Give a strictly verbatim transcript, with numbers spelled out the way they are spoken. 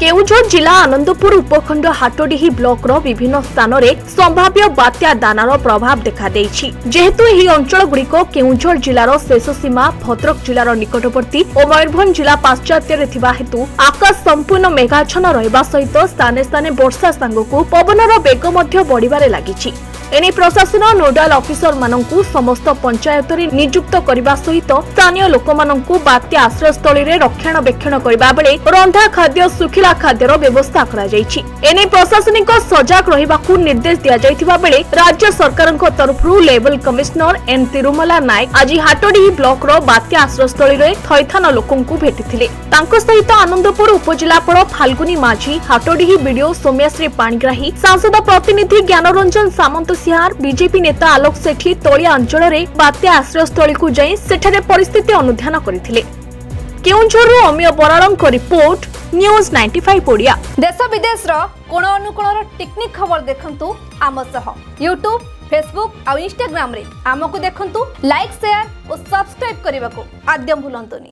केउझर जिला आनंदपुर उपखंड हाटडीही ब्लॉक रो विभिन्न स्थान रे संभाव्य बात्या दानार प्रभाव देखा देछि। जेहेतु एही अंचल गुड़िक केउझर जिलार शेष सीमा भद्रक जिलार निकटवर्ती और मयूरभंज जिला पाश्चात्य रे थिबा हेतु आकाश संपूर्ण मेघाच्छन्न रहिबा सहित स्थाने स्थाने वर्षा सांगकु पवनर बेग मध्य बढ़िबारे लागिछि। एने प्रशासन नोडाल अफिसर मानंकु समस्त पंचायत रे नियुक्त करने सहित स्थानीय लोक मानंकु बात्या आश्रयस्थल रे रक्षणाबेक्षण करबा बेले रंधा खाद्य सुखिला खाद्यर व्यवस्था करा जायछि। एने प्रशासनिक सजग रहिबाकु निर्देश दिया जायथिबा बेले राज्य सरकारक तरफरु level commissioner N Tirumala Naik आज हाटडीही ब्लॉक रो बात्या आश्रयस्थल रे थैथान लोकंकु भेटिथिले। तांको सहित आनंदपुर उपजिलापाल फाल्गुनी माझी, हाटडीही बीडीओ सोम्याश्री पाणिग्राही, सांसद प्रतिनिधि ज्ञानरंजन सामंत सिहार, बीजेपी नेता आलोक सेठी तोलिया अंचल में बात्या आश्रयस्थल को जाई सेठारे परिस्थिति अनुध्यान करथिले। केउंझर रो अमिय बराड़ंग को report, news ninety five Odia. देश विदेश रो कोण अनुकोणर टेक्निक खबर देखंतु आम सह YouTube, Facebook और Instagram रे आमको देखंतु लाइक शेयर और सब्सक्राइब करने को आद्यम भूलंतुनी।